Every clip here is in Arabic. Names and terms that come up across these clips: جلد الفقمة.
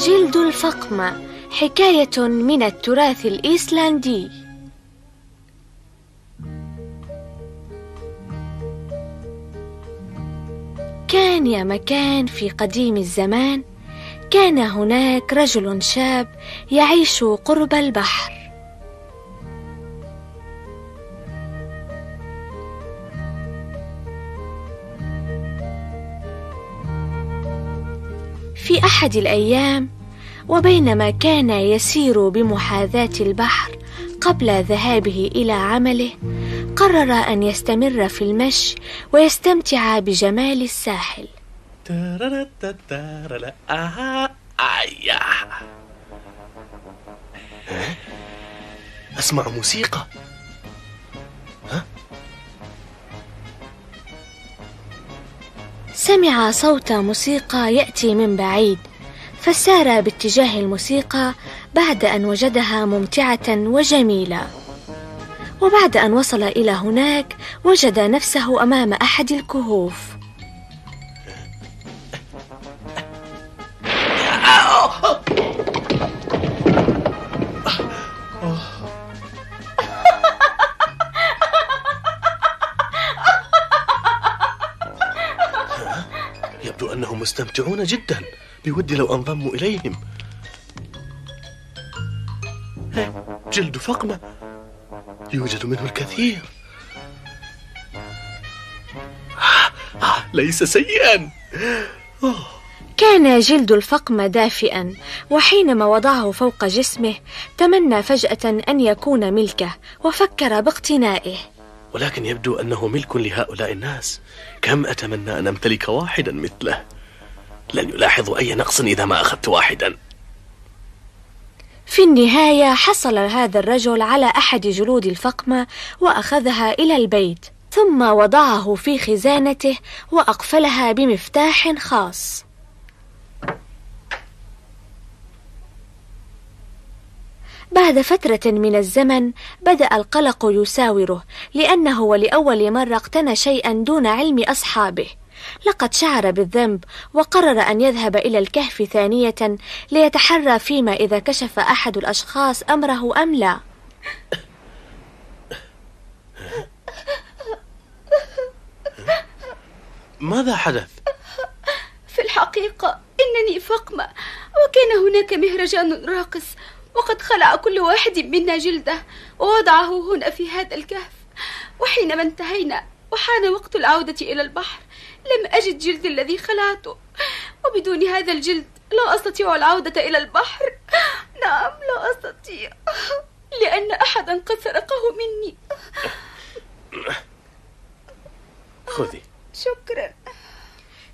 جلد الفقمة حكاية من التراث الإيسلندي. كان يا مكان في قديم الزمان، كان هناك رجل شاب يعيش قرب البحر. في أحد الأيام، وبينما كان يسير بمحاذاة البحر قبل ذهابه إلى عمله، قرر أن يستمر في المشي ويستمتع بجمال الساحل. أسمع موسيقى. سمع صوت موسيقى يأتي من بعيد، فسار باتجاه الموسيقى بعد أن وجدها ممتعة وجميلة. وبعد أن وصل إلى هناك، وجد نفسه أمام أحد الكهوف. يبدو أنهم مستمتعون جدا، بودي لو أنضم إليهم. جلد فقمة يوجد منه الكثير، ليس سيئا. كان جلد الفقمة دافئا، وحينما وضعه فوق جسمه تمنى فجأة أن يكون ملكه، وفكر باقتنائه. ولكن يبدو أنه ملك لهؤلاء الناس، كم أتمنى أن أمتلك واحدا مثله، لن يلاحظ أي نقص إذا ما أخذت واحدا. في النهاية حصل هذا الرجل على أحد جلود الفقمة وأخذها إلى البيت، ثم وضعه في خزانته وأقفلها بمفتاح خاص. بعد فترة من الزمن بدأ القلق يساوره، لأنه ولأول مرة اقتنى شيئا دون علم أصحابه. لقد شعر بالذنب، وقرر أن يذهب إلى الكهف ثانية ليتحرى فيما إذا كشف أحد الأشخاص أمره أم لا. ماذا حدث؟ في الحقيقة إنني فقمة، وكان هناك مهرجان راقص، وقد خلع كل واحد منا جلده ووضعه هنا في هذا الكهف. وحينما انتهينا وحان وقت العودة إلى البحر، لم أجد جلدي الذي خلعته، وبدون هذا الجلد لا أستطيع العودة إلى البحر. نعم، لا أستطيع، لأن أحدا قد سرقه مني. خذي. شكرا.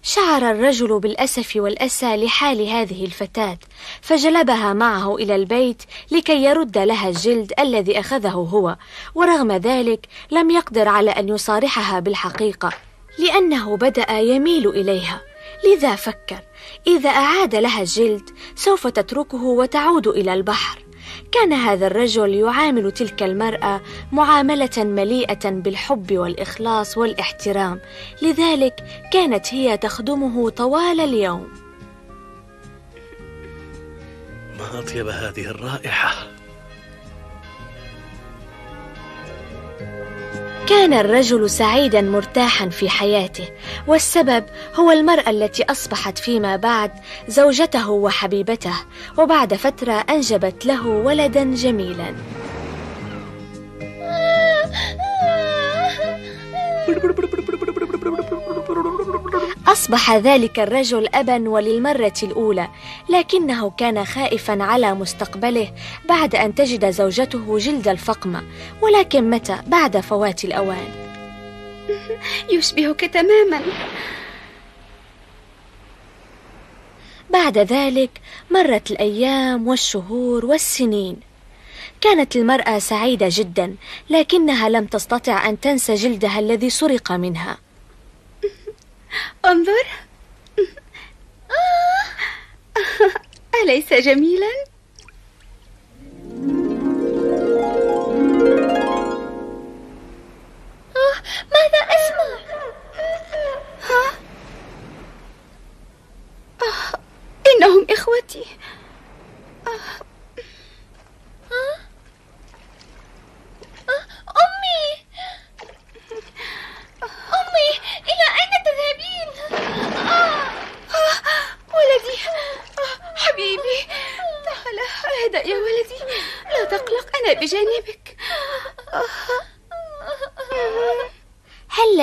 شعر الرجل بالأسف والأسى لحال هذه الفتاة، فجلبها معه إلى البيت لكي يرد لها الجلد الذي أخذه هو. ورغم ذلك لم يقدر على أن يصارحها بالحقيقة، لأنه بدأ يميل إليها. لذا فكر، إذا أعاد لها الجلد سوف تتركه وتعود إلى البحر. كان هذا الرجل يعامل تلك المرأة معاملة مليئة بالحب والإخلاص والاحترام، لذلك كانت هي تخدمه طوال اليوم. ما أطيب هذه الرائحة. كان الرجل سعيدا مرتاحا في حياته، والسبب هو المرأة التي أصبحت فيما بعد زوجته وحبيبته، وبعد فترة أنجبت له ولدا جميلا. أصبح ذلك الرجل أبا وللمرة الأولى، لكنه كان خائفا على مستقبله بعد أن تجد زوجته جلد الفقمة. ولكن متى؟ بعد فوات الأوان. يشبهك تماما. بعد ذلك مرت الأيام والشهور والسنين. كانت المرأة سعيدة جدا، لكنها لم تستطع أن تنسى جلدها الذي سرق منها. انظر، أليس جميلا؟ ماذا أسمع؟ إنهم إخوتي.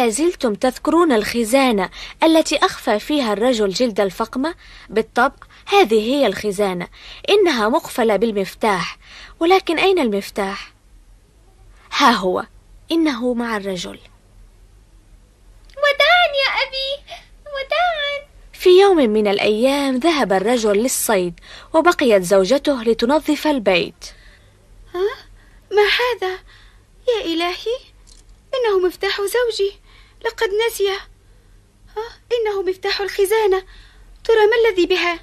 زلتم تذكرون الخزانة التي أخفى فيها الرجل جلد الفقمة؟ بالطبع هذه هي الخزانة، إنها مقفلة بالمفتاح، ولكن أين المفتاح؟ ها هو، إنه مع الرجل. وداعا يا أبي، وداعا. في يوم من الأيام ذهب الرجل للصيد، وبقيت زوجته لتنظف البيت. ها؟ ما هذا؟ يا إلهي، إنه مفتاح زوجي، لقد نسيه. إنه مفتاح الخزانة، ترى ما الذي بها؟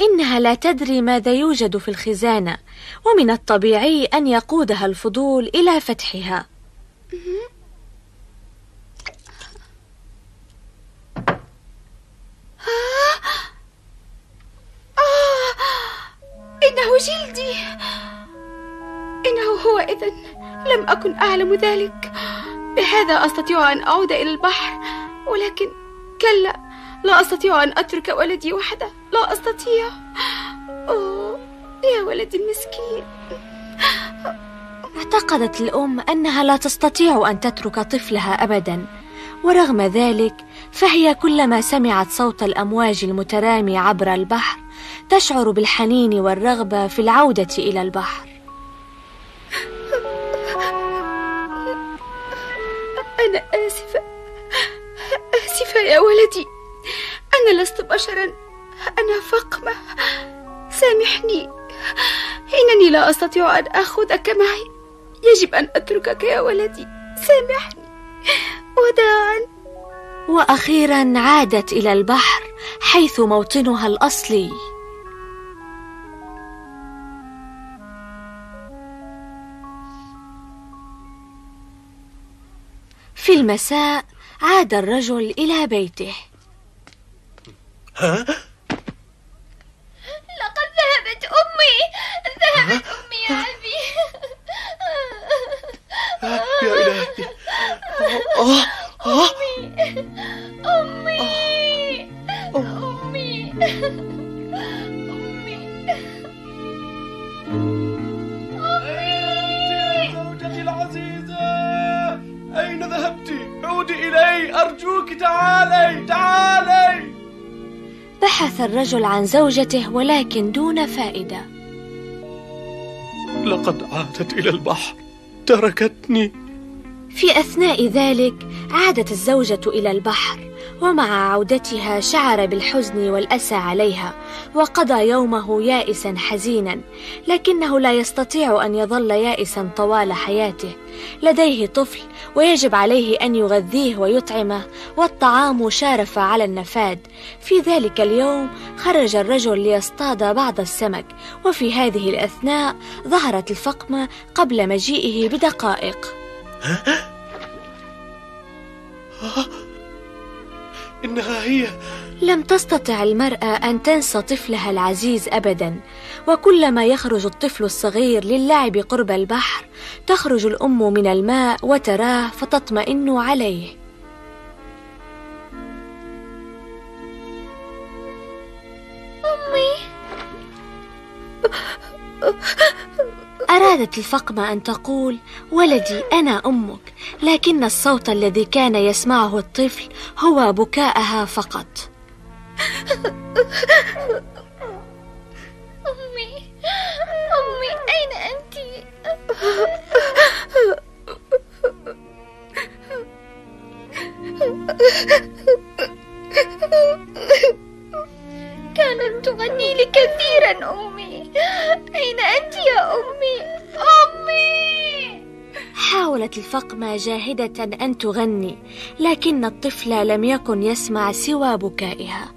إنها لا تدري ماذا يوجد في الخزانة، ومن الطبيعي أن يقودها الفضول إلى فتحها. إنه جلدي، إنه هو. إذن لم أكن أعلم ذلك. بهذا أستطيع أن أعود إلى البحر، ولكن كلا، لا أستطيع أن أترك ولدي وحده، لا أستطيع. أوه، يا ولدي المسكين. اعتقدت الأم أنها لا تستطيع أن تترك طفلها أبدا، ورغم ذلك فهي كلما سمعت صوت الأمواج المترامي عبر البحر تشعر بالحنين والرغبة في العودة إلى البحر. أنا آسفة، آسفة يا ولدي، أنا لست بشرا، أنا فقمة، سامحني، إنني لا أستطيع أن آخذك معي، يجب أن أتركك يا ولدي، سامحني، وداعا. وأخيرا عادت إلى البحر حيث موطنها الأصلي. في المساء عاد الرجل إلى بيته. ها؟ لقد ذهبت أمي، ذهبت أمي يا أبي. يا إلهي، أمي أمي أمي أمي. أين ذهبت؟ عودي إلي، أرجوك، تعالي تعالي. بحث الرجل عن زوجته ولكن دون فائدة. لقد عادت إلى البحر، تركتني. في أثناء ذلك عادت الزوجة إلى البحر، ومع عودتها شعر بالحزن والأسى عليها، وقضى يومه يائسا حزينا، لكنه لا يستطيع أن يظل يائسا طوال حياته. لديه طفل ويجب عليه أن يغذيه ويطعمه، والطعام شارف على النفاد. في ذلك اليوم خرج الرجل ليصطاد بعض السمك، وفي هذه الأثناء ظهرت الفقمة قبل مجيئه بدقائق. إنها هي. لم تستطع المرأة أن تنسى طفلها العزيز أبدا، وكلما يخرج الطفل الصغير للعب قرب البحر تخرج الأم من الماء وتراه فتطمئن عليه. أمي. أرادت الفقمة أن تقول ولدي أنا أمك، لكن الصوت الذي كان يسمعه الطفل هو بكاءها فقط. أمي، أمي، أين أنت؟ كانت تغني لي كثيرا أمي، أين أنت يا أمي؟ أمي! حاولت الفقمة جاهدة أن تغني، لكن الطفل لم يكن يسمع سوى بكائها.